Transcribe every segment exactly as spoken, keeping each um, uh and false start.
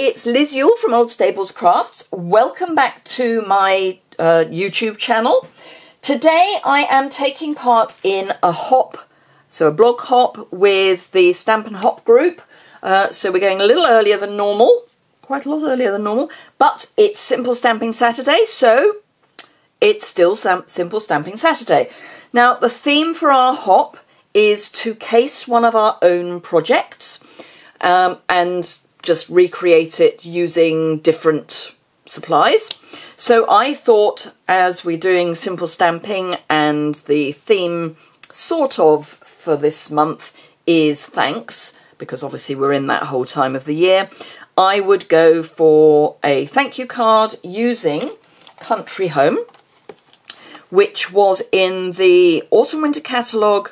it's Liz Yule from Old Stables Crafts. Welcome back to my uh, YouTube channel. Today I am taking part in a hop, so a blog hop with the Stampin' Hop group. Uh, so we're going a little earlier than normal, quite a lot earlier than normal, but it's Simple Stamping Saturday, so it's still Simple Stamping Saturday. Now the theme for our hop is to case one of our own projects um, and just recreate it using different supplies. So I thought, as we're doing simple stamping and the theme sort of for this month is thanks, because obviously we're in that whole time of the year, I would go for a thank you card using Country Home, which was in the autumn winter catalogue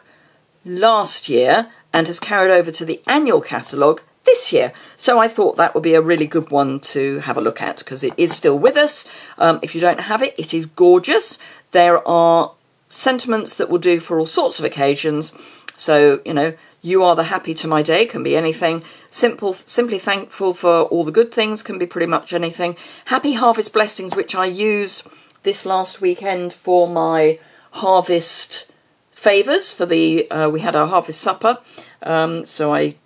last year and has carried over to the annual catalogue this year. So I thought that would be a really good one to have a look at, because it is still with us. Um, if you don't have it, it is gorgeous. There are sentiments that will do for all sorts of occasions. So, you know, you are the happy to my day can be anything. Simple, simply thankful for all the good things can be pretty much anything. Happy harvest blessings, which I used this last weekend for my harvest favours for the, uh, we had our harvest supper. Um, so I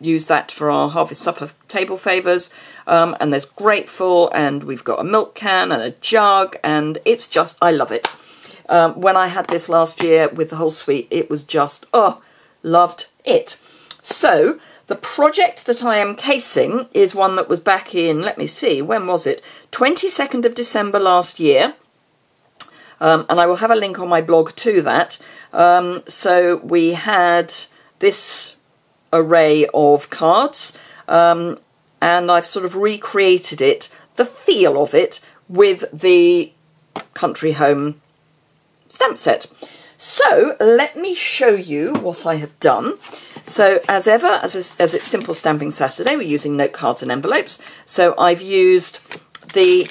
use that for our harvest supper table favours, um, and there's grateful, and we've got a milk can and a jug, and it's just, I love it. Um, when I had this last year with the whole suite, it was just, oh, loved it. So the project that I am casing is one that was back in, let me see, when was it? twenty-second of December last year, um, and I will have a link on my blog to that. Um, so we had this array of cards, um, and I've sort of recreated it, the feel of it, with the Country Home stamp set. So let me show you what I have done. So as ever, as, is, as it's Simple Stamping Saturday, we're using note cards and envelopes. So I've used the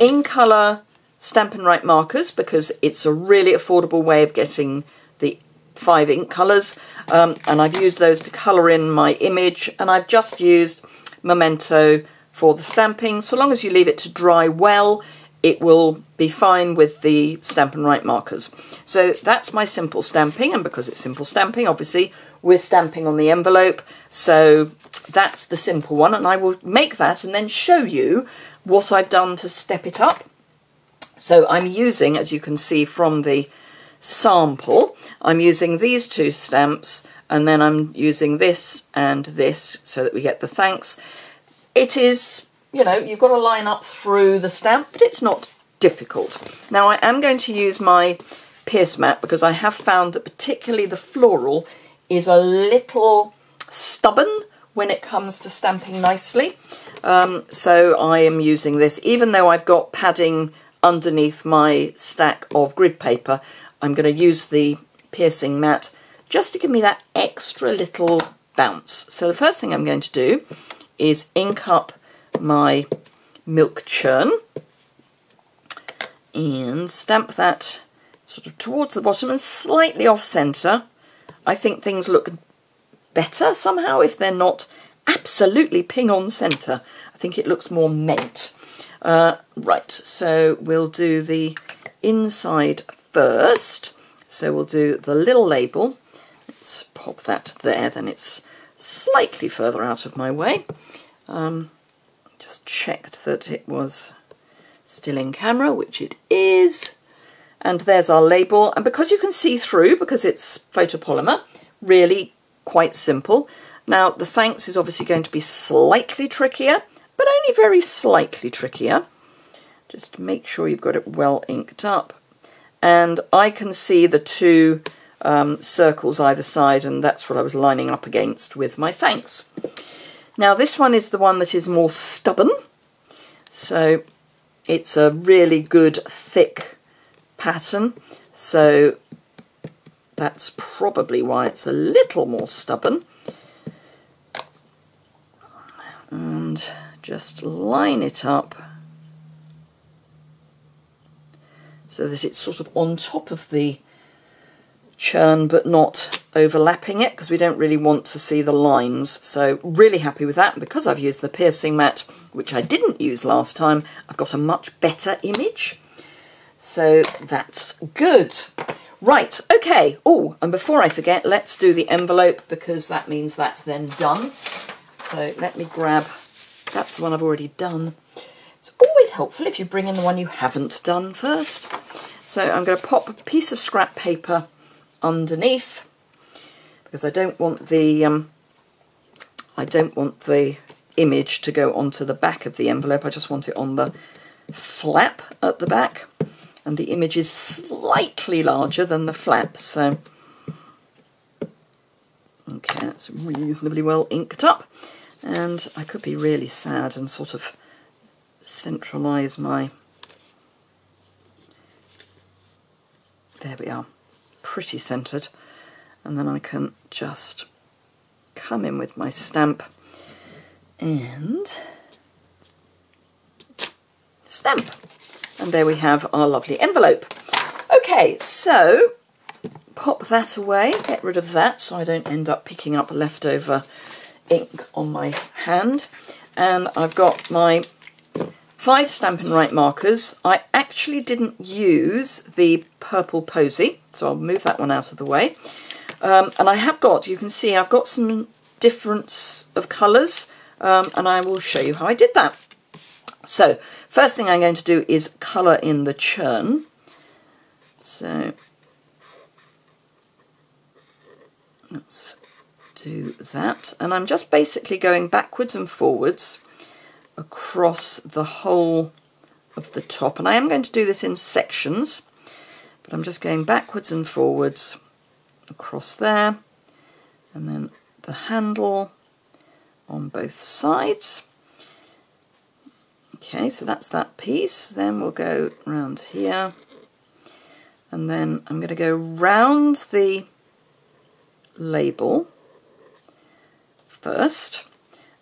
in colour Stampin' Write markers, because it's a really affordable way of getting the five ink colours, um, and I've used those to colour in my image, and I've just used Memento for the stamping. So long as you leave it to dry well, it will be fine with the Stampin' Write markers. So that's my simple stamping, and because it's simple stamping, obviously we're stamping on the envelope, so that's the simple one, and I will make that and then show you what I've done to step it up. So I'm using, as you can see from the sample, I'm using these two stamps, and then I'm using this and this so that we get the thanks. It is, you know, you've got to line up through the stamp, but it's not difficult. Now I am going to use my pierce mat, because I have found that particularly the floral is a little stubborn when it comes to stamping nicely. Um, so I am using this, even though I've got padding underneath my stack of grid paper. I'm going to use the piercing mat just to give me that extra little bounce. So the first thing I'm going to do is ink up my milk churn and stamp that sort of towards the bottom and slightly off centre. I think things look better somehow if they're not absolutely ping on centre. I think it looks more mint. Uh, right, so we'll do the inside first. So we'll do the little label. Let's pop that there, then it's slightly further out of my way. Um, just checked that it was still in camera, which it is. And there's our label. And because you can see through, because it's photopolymer, really quite simple. Now the thanks is obviously going to be slightly trickier, but only very slightly trickier. Just make sure you've got it well inked up. And I can see the two um, circles either side, and that's what I was lining up against with my thanks. Now this one is the one that is more stubborn, so it's a really good thick pattern, so that's probably why it's a little more stubborn. And just line it up so that it's sort of on top of the churn, but not overlapping it because we don't really want to see the lines. So really happy with that. And because I've used the piercing mat, which I didn't use last time, I've got a much better image. So that's good. Right, okay. Oh, and before I forget, let's do the envelope because that means that's then done. So let me grab, that's the one I've already done. It's always helpful if you bring in the one you haven't done first. So I'm going to pop a piece of scrap paper underneath because I don't want the um, I don't want the image to go onto the back of the envelope. I just want it on the flap at the back. And the image is slightly larger than the flap, so okay, that's reasonably well inked up. And I could be really sad and sort of centralise my. There we are, pretty centred. And then I can just come in with my stamp and stamp. And there we have our lovely envelope. Okay, so pop that away, get rid of that so I don't end up picking up leftover ink on my hand. And I've got my five Stampin' Write markers. I actually didn't use the Purple Posie, so I'll move that one out of the way. Um, and I have got, you can see, I've got some difference of colours, um, and I will show you how I did that. So, first thing I'm going to do is colour in the churn. So, let's do that. And I'm just basically going backwards and forwards across the whole of the top. And I am going to do this in sections, but I'm just going backwards and forwards across there. And then the handle on both sides. Okay, so that's that piece. Then we'll go round here, and then I'm going to go round the label first,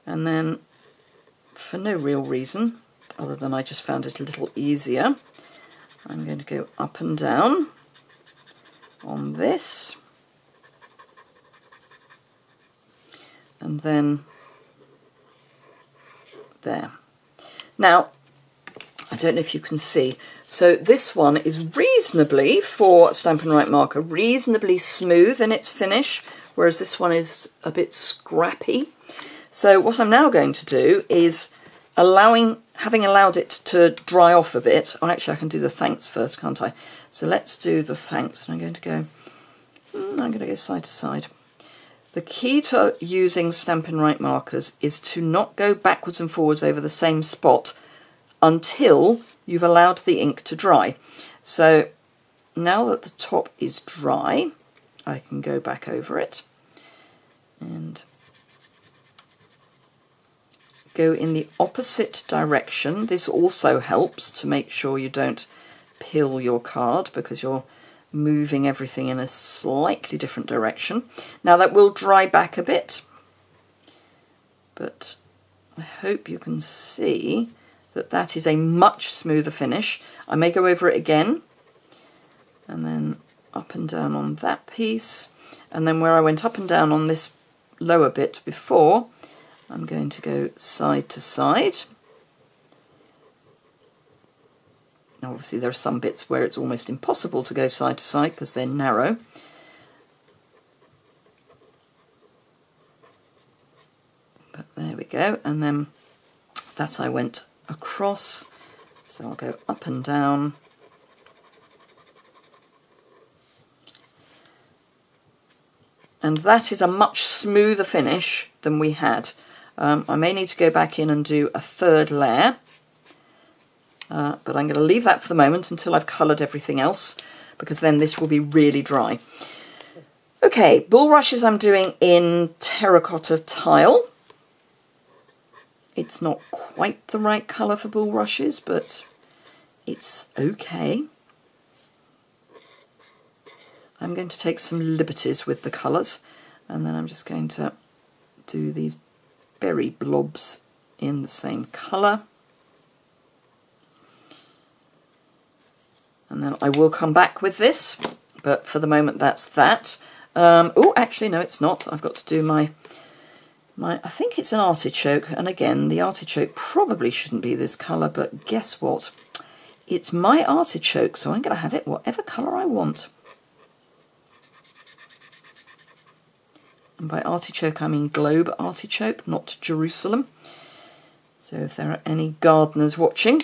and then for no real reason other than I just found it a little easier, I'm going to go up and down on this, and then there. Now, I don't know if you can see, so this one is reasonably, for Stampin' Write marker, reasonably smooth in its finish, whereas this one is a bit scrappy. So what I'm now going to do is, allowing, having allowed it to dry off a bit, oh, actually I can do the thanks first, can't I? So let's do the thanks, and I'm going to go, I'm going to go side to side. The key to using Stampin' Write markers is to not go backwards and forwards over the same spot until you've allowed the ink to dry. So now that the top is dry, I can go back over it and go in the opposite direction. This also helps to make sure you don't peel your card because you're moving everything in a slightly different direction. Now that will dry back a bit, but I hope you can see that that is a much smoother finish. I may go over it again, and then up and down on that piece, and then where I went up and down on this lower bit before, I'm going to go side to side. Now obviously there are some bits where it's almost impossible to go side to side because they're narrow. But there we go, and then that I went across, so I'll go up and down. And that is a much smoother finish than we had. Um, I may need to go back in and do a third layer. Uh, but I'm going to leave that for the moment until I've coloured everything else, because then this will be really dry. Okay, bulrushes I'm doing in Terracotta Tile. It's not quite the right colour for bulrushes, but it's okay. I'm going to take some liberties with the colours, and then I'm just going to do these berry blobs in the same colour. And then I will come back with this, but for the moment that's that. Um, oh, actually, no, it's not. I've got to do my, my, I think it's an artichoke. And again, the artichoke probably shouldn't be this colour, but guess what? It's my artichoke, so I'm going to have it whatever colour I want. And by artichoke, I mean globe artichoke, not Jerusalem. So if there are any gardeners watching,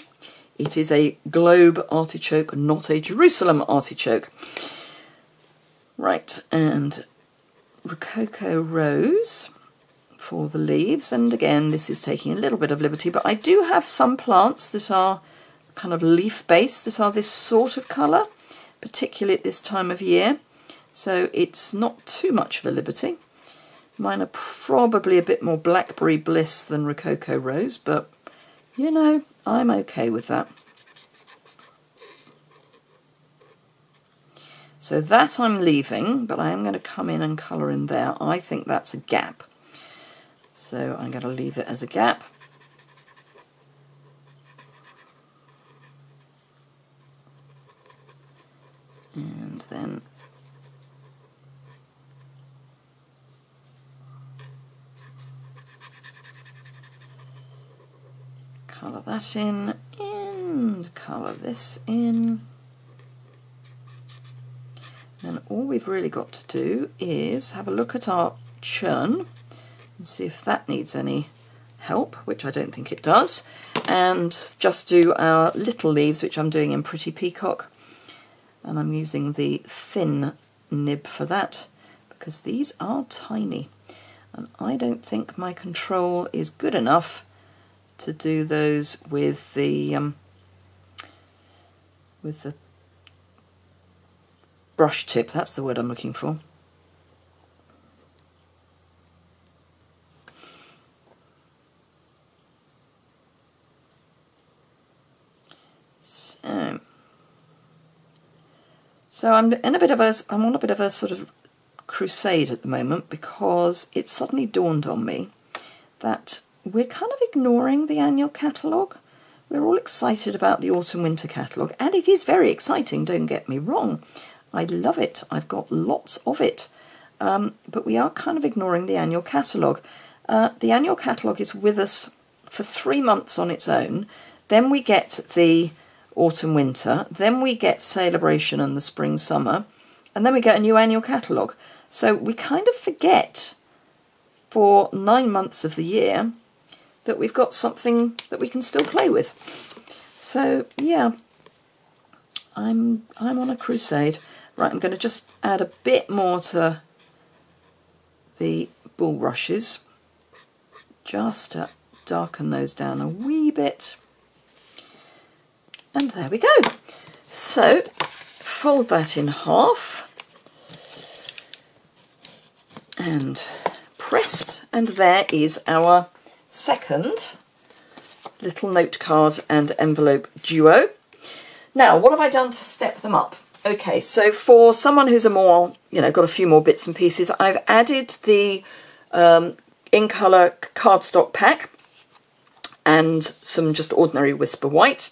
it is a globe artichoke, not a Jerusalem artichoke. Right, and Rococo Rose for the leaves. And again, this is taking a little bit of liberty, but I do have some plants that are kind of leaf-based that are this sort of colour, particularly at this time of year. So it's not too much of a liberty. Mine are probably a bit more Blackberry Bliss than Rococo Rose, but, you know, I'm okay with that. So that I'm leaving, but I am going to come in and colour in there. I think that's a gap. So I'm going to leave it as a gap. And then colour that in, and colour this in. And all we've really got to do is have a look at our churn and see if that needs any help, which I don't think it does, and just do our little leaves, which I'm doing in Pretty Peacock, and I'm using the thin nib for that because these are tiny, and I don't think my control is good enough to do those with the um, with the brush tip. That's the word I'm looking for. So, so I'm in a bit of a I'm on a bit of a sort of crusade at the moment, because it suddenly dawned on me that we're kind of ignoring the annual catalogue. We're all excited about the autumn-winter catalogue, and it is very exciting, don't get me wrong. I love it. I've got lots of it. Um, but we are kind of ignoring the annual catalogue. Uh, the annual catalogue is with us for three months on its own. Then we get the autumn-winter. Then we get Sale-a-bration and the spring-summer. And then we get a new annual catalogue. So we kind of forget for nine months of the year that we've got something that we can still play with. So yeah, I'm I'm on a crusade. Right, I'm going to just add a bit more to the bulrushes, just to darken those down a wee bit. And there we go. So fold that in half and pressed, and there is our second little note card and envelope duo. Now, what have I done to step them up? Okay, so for someone who's a more, you know, got a few more bits and pieces, I've added the um, in colour cardstock pack and some just ordinary Whisper White.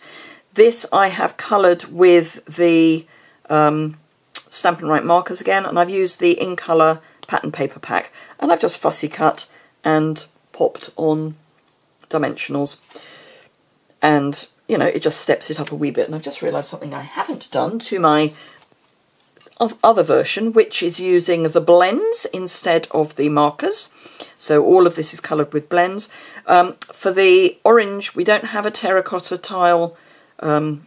This I have coloured with the um, Stampin' Write markers again, and I've used the in colour pattern paper pack, and I've just fussy cut and popped on dimensionals, and you know, it just steps it up a wee bit. And I've just realised something I haven't done to my other version, which is using the blends instead of the markers. So all of this is coloured with blends. Um, for the orange, we don't have a terracotta tile um,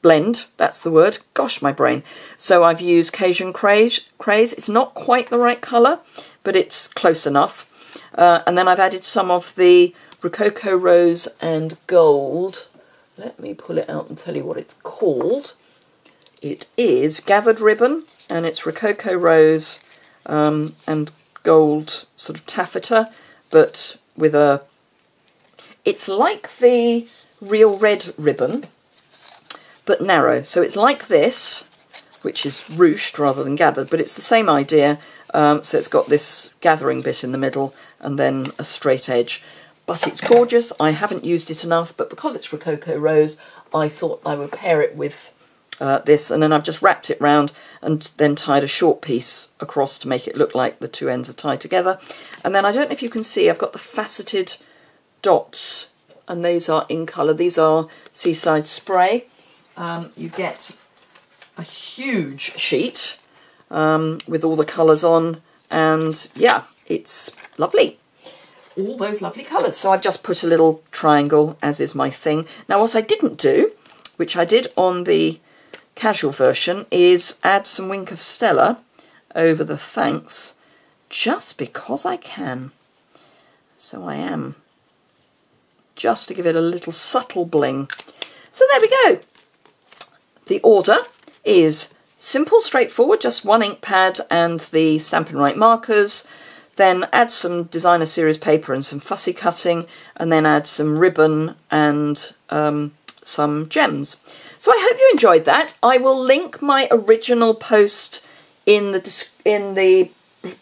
blend. That's the word. Gosh, my brain. So I've used Cajun Craze. It's not quite the right colour, but it's close enough. Uh, and then I've added some of the Rococo Rose and Gold. Let me pull it out and tell you what it's called. It is Gathered Ribbon, and it's Rococo Rose um, and Gold sort of taffeta, but with a... It's like the Real Red ribbon, but narrow. So it's like this, which is ruched rather than gathered, but it's the same idea. Um, so it's got this gathering bit in the middle and then a straight edge. But it's gorgeous. I haven't used it enough, but because it's Rococo Rose, I thought I would pair it with uh, this, and then I've just wrapped it round and then tied a short piece across to make it look like the two ends are tied together. And then I don't know if you can see, I've got the faceted dots, and those are in colour. These are Seaside Spray. Um, you get a huge sheet um, with all the colours on, and yeah, it's lovely. All those lovely colours. So I've just put a little triangle, as is my thing. Now what I didn't do, which I did on the casual version, is add some Wink of Stella over the thanks, just because I can. So I am, just to give it a little subtle bling. So there we go. The order is simple, straightforward, just one ink pad and the Stampin' Write markers. Then add some designer series paper and some fussy cutting, and then add some ribbon and um, some gems. So I hope you enjoyed that. I will link my original post in the in the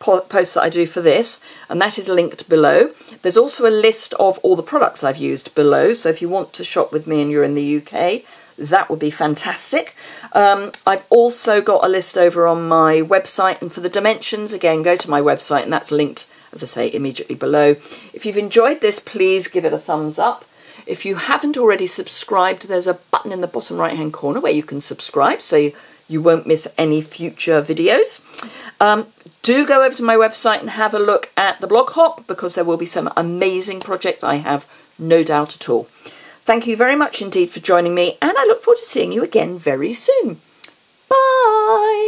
post that I do for this, and that is linked below. There's also a list of all the products I've used below, so if you want to shop with me and you're in the U K, that would be fantastic. Um, I've also got a list over on my website, and for the dimensions, again, go to my website, and that's linked, as I say, immediately below. If you've enjoyed this, please give it a thumbs up. If you haven't already subscribed, there's a button in the bottom right-hand corner where you can subscribe, so you, you won't miss any future videos. Um, do go over to my website and have a look at the blog hop, because there will be some amazing projects, I have no doubt at all. Thank you very much indeed for joining me, and I look forward to seeing you again very soon. Bye!